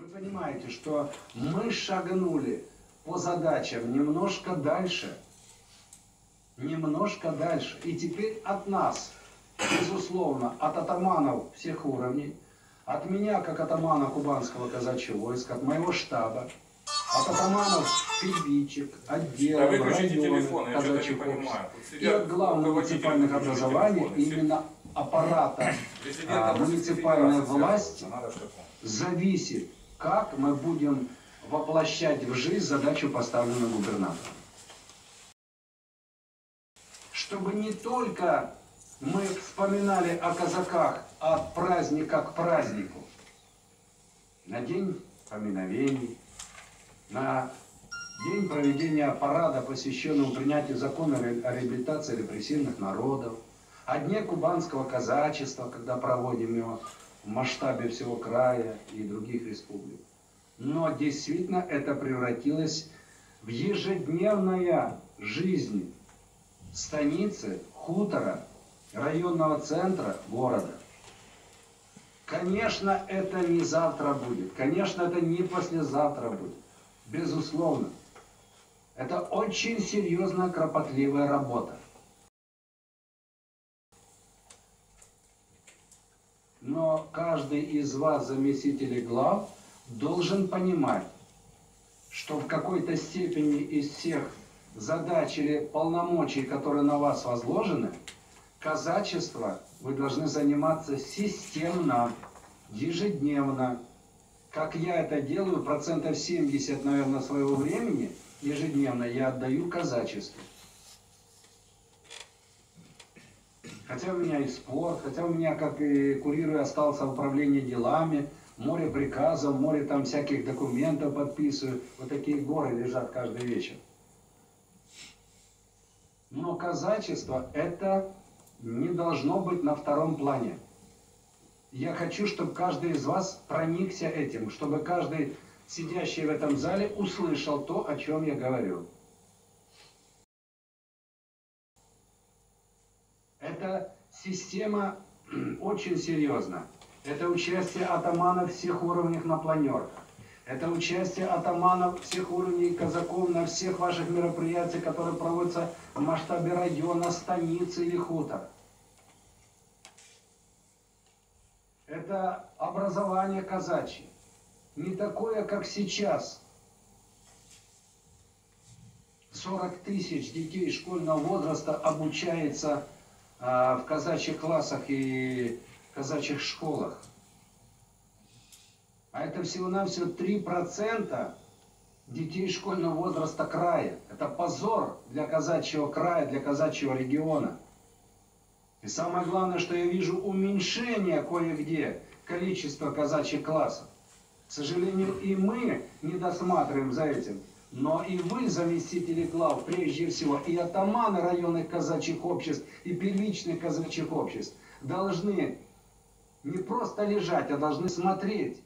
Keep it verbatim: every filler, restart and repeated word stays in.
Вы понимаете, что мы шагнули по задачам немножко дальше, немножко дальше. И теперь от нас, безусловно, от атаманов всех уровней, от меня, как атамана Кубанского казачьего войска, от моего штаба, от атаманов Пильбичек, отдела, да района, казачьих обществ, и от главных муниципальных образований, именно аппарата а, муниципальной власти зависит, как мы будем воплощать в жизнь задачу, поставленную губернатором. Чтобы не только мы вспоминали о казаках от праздника к празднику, на день поминовений, на день проведения парада, посвященного принятию закона о реабилитации репрессивных народов, о дне кубанского казачества, когда проводим его в масштабе всего края и других республик. Но действительно это превратилось в ежедневную жизнь станицы, хутора, районного центра города. Конечно, это не завтра будет, конечно, это не послезавтра будет. Безусловно, это очень серьезная, кропотливая работа. Но каждый из вас, заместителей глав, должен понимать, что в какой-то степени из всех задач или полномочий, которые на вас возложены, казачество вы должны заниматься системно, ежедневно. Как я это делаю, процентов семьдесят, наверное, своего времени ежедневно я отдаю казачеству. Хотя у меня и спорт, хотя у меня, как и курирую, остался в управлении делами, море приказов, море там всяких документов подписываю. Вот такие горы лежат каждый вечер. Но казачество это не должно быть на втором плане. Я хочу, чтобы каждый из вас проникся этим, чтобы каждый, сидящий в этом зале, услышал то, о чем я говорю. Эта система очень серьезна. Это участие атаманов всех уровней на планерках. Это участие атаманов всех уровней казаков на всех ваших мероприятиях, которые проводятся в масштабе района, станицы или хутора. Это образование казачье. Не такое, как сейчас. сорок тысяч детей школьного возраста обучается а, в казачьих классах и казачьих школах. А это всего-навсего три процента детей школьного возраста края. Это позор для казачьего края, для казачьего региона. И самое главное, что я вижу уменьшение кое-где количества казачьих классов. К сожалению, и мы не досматриваем за этим. Но и вы, заместители глав, прежде всего, и атаманы районных казачьих обществ, и первичных казачьих обществ, должны не просто лежать, а должны смотреть.